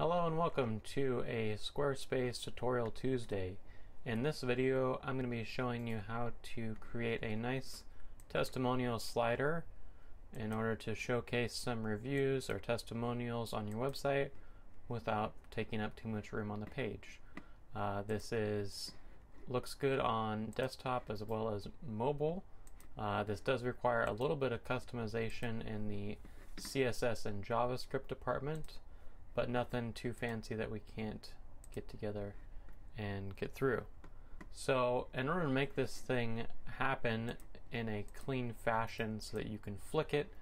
Hello and welcome to a Squarespace Tutorial Tuesday. In this video, I'm going to be showing you how to create a nice testimonial slider in order to showcase some reviews or testimonials on your website without taking up too much room on the page. This looks good on desktop as well as mobile. This does require a little bit of customization in the CSS and JavaScript department, but nothing too fancy that we can't get together and get through. So in order to make this thing happen in a clean fashion so that you can flick it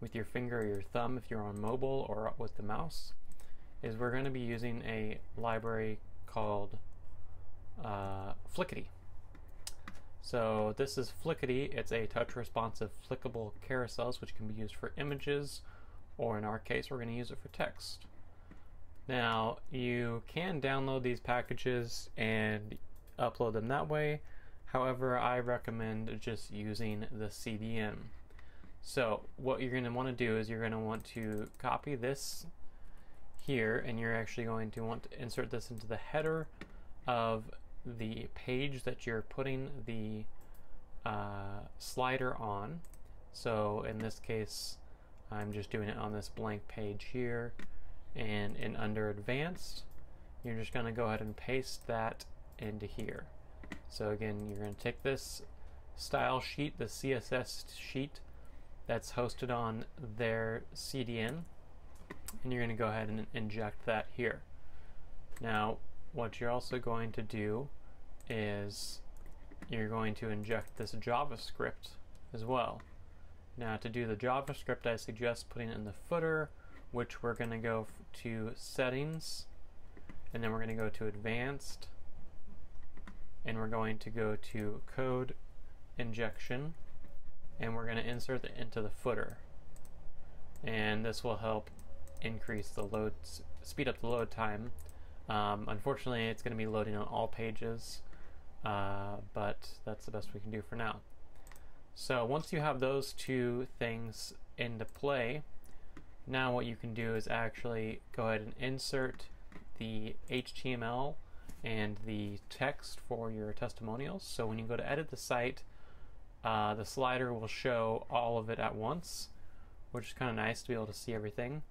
with your finger or your thumb if you're on mobile or with the mouse, is we're going to be using a library called Flickity. So this is Flickity. It's a touch-responsive flickable carousels which can be used for images, or in our case, we're going to use it for text. Now, you can download these packages and upload them that way. However, I recommend just using the CDN. So what you're going to want to do is you're going to want to copy this here, and you're actually going to want to insert this into the header of the page that you're putting the slider on. So in this case, I'm just doing it on this blank page here. And in under advanced, you're just going to go ahead and paste that into here. So again, you're going to take this style sheet, the CSS sheet that's hosted on their CDN, and you're going to go ahead and inject that here. Now, what you're also going to do is you're going to inject this JavaScript as well. Now, to do the JavaScript, I suggest putting it in the footer, which we're going to go to settings, and then we're going to go to advanced, and we're going to go to code injection, and we're going to insert it into the footer. And this will help increase the load, speed up the load time. Unfortunately, it's going to be loading on all pages, but that's the best we can do for now. So once you have those two things into play, now what you can do is actually go ahead and insert the HTML and the text for your testimonials. So when you go to edit the site, the slider will show all of it at once, which is kind of nice to be able to see everything.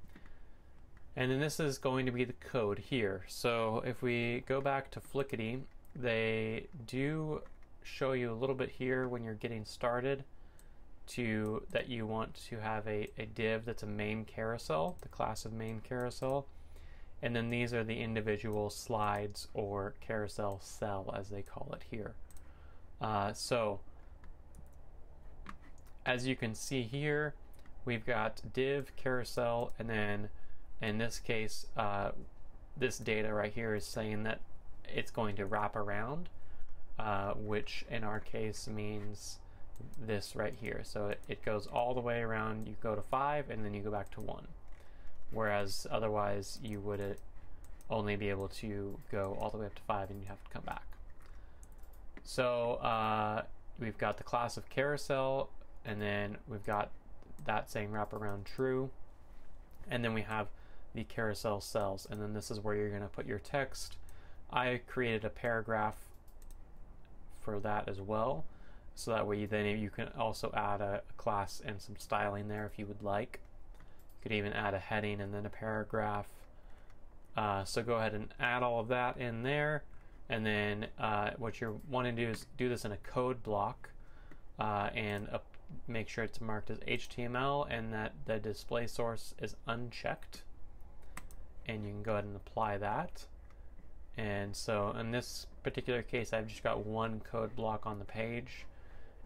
And then this is going to be the code here. So if we go back to Flickity, they do show you a little bit here when you're getting started that you want to have a div that's a main carousel, the class of main carousel, and then these are the individual slides or carousel cell as they call it here. So as you can see here, we've got div, carousel, and then in this case, this data right here is saying that it's going to wrap around, which in our case means this right here. So it goes all the way around. You go to 5 and then you go back to 1, whereas otherwise you would only be able to go all the way up to 5 and you have to come back. So we've got the class of carousel, and then we've got that saying wraparound true, and then we have the carousel cells, and then this is where you're going to put your text. I created a paragraph for that as well, so that way then you can also add a class and some styling there if you would like. You could even add a heading and then a paragraph. So go ahead and add all of that in there, and then what you want to do is do this in a code block, and make sure it's marked as HTML and that the display source is unchecked, and you can go ahead and apply that. And so in this particular case, I've just got one code block on the page.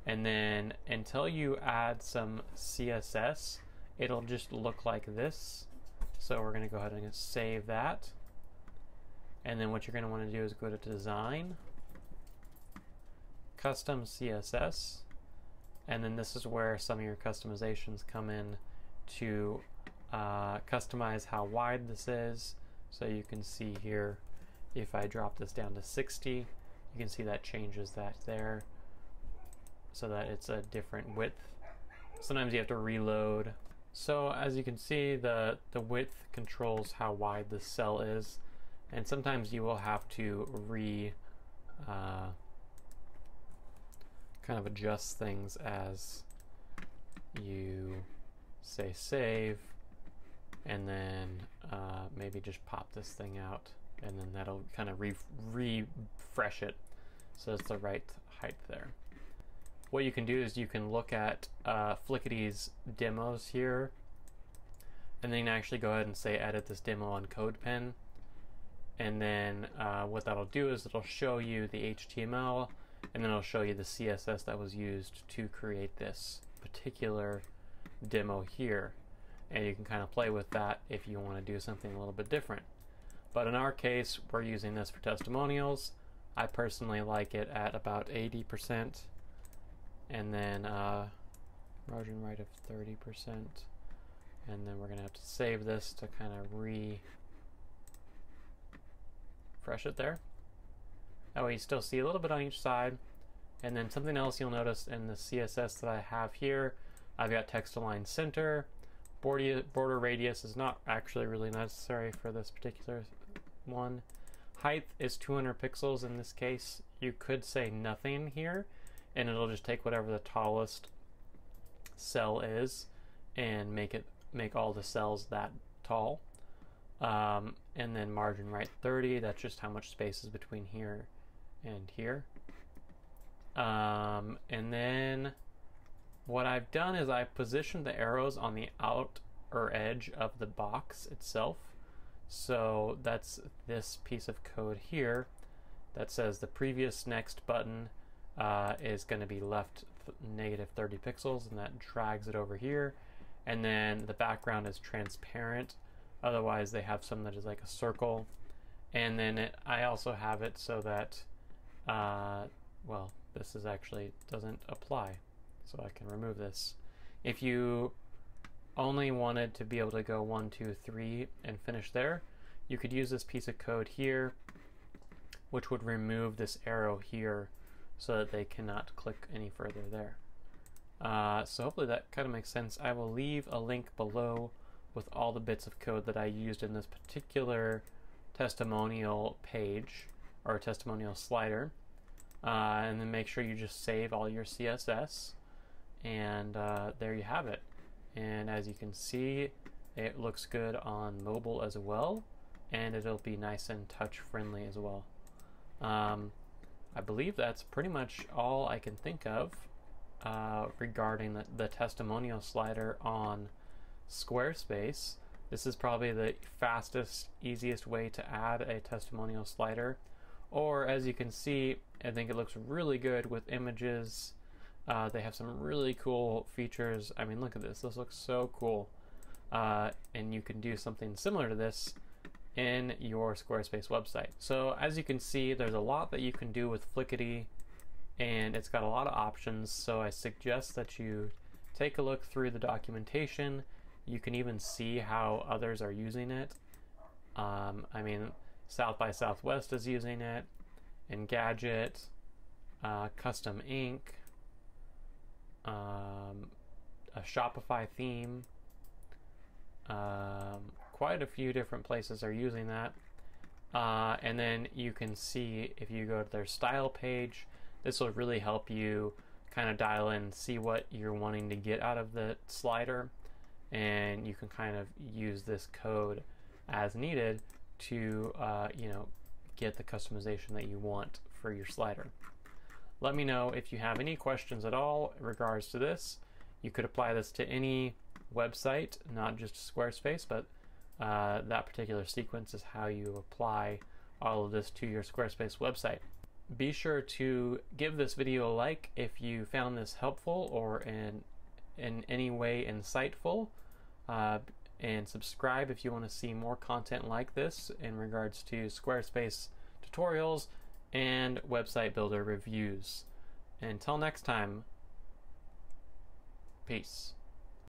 And then until you add some CSS, it'll just look like this. So we're going to go ahead and save that. And then what you're going to want to do is go to design, custom CSS, and then this is where some of your customizations come in to customize how wide this is. So you can see here, if I drop this down to 60, you can see that changes that there so that it's a different width. Sometimes you have to reload So as you can see, the width controls how wide the cell is, and sometimes you will have to kind of adjust things as you say save, and then maybe just pop this thing out, and then that'll kind of refresh it so it's the right height there. What you can do is you can look at Flickity's demos here, and then actually go ahead and say edit this demo on CodePen, and then what that'll do is it'll show you the HTML, and then it'll show you the CSS that was used to create this particular demo here, and you can kind of play with that if you want to do something a little bit different. But in our case, we're using this for testimonials. I personally like it at about 80%, and then margin right of 30%, and then we're gonna have to save this to kind of refresh it there. That way you still see a little bit on each side. And then something else you'll notice in the CSS that I have here, I've got text-align center. Border radius is not actually really necessary for this particular one. Height is 200 pixels in this case. You could say nothing here, and it'll just take whatever the tallest cell is and make all the cells that tall. And then margin right 30, that's just how much space is between here and here. And then what I've done is I've positioned the arrows on the outer edge of the box itself. So that's this piece of code here that says the previous next button is going to be left -30 pixels, and that drags it over here. And then the background is transparent, otherwise they have some that is like a circle. And then I also have it so that well, this is actually doesn't apply, so I can remove this. If you only wanted to be able to go 1, 2, 3 and finish there, you could use this piece of code here, which would remove this arrow here so that they cannot click any further there. So hopefully that kind of makes sense. I will leave a link below with all the bits of code that I used in this particular testimonial page or testimonial slider. And then make sure you just save all your CSS, and there you have it. And as you can see, it looks good on mobile as well, and it'll be nice and touch friendly as well. I believe that's pretty much all I can think of regarding the testimonial slider on Squarespace. This is probably the fastest, easiest way to add a testimonial slider. Or as you can see, I think it looks really good with images. They have some really cool features. I mean, look at this, this looks so cool. And you can do something similar to this in your Squarespace website. So as you can see, there's a lot that you can do with Flickity, and it's got a lot of options. So I suggest that you take a look through the documentation. You can even see how others are using it. I mean, South by Southwest is using it, Engadget, Custom Ink, a Shopify theme. Quite a few different places are using that. And then you can see if you go to their style page, this will really help you kind of dial in, see what you're wanting to get out of the slider, and you can kind of use this code as needed to you know, get the customization that you want for your slider. Let me know if you have any questions at all in regards to this. You could apply this to any website, not just Squarespace, but that particular sequence is how you apply all of this to your Squarespace website. Be sure to give this video a like if you found this helpful or in any way insightful. And subscribe if you want to see more content like this in regards to Squarespace tutorials and website builder reviews. Until next time, peace.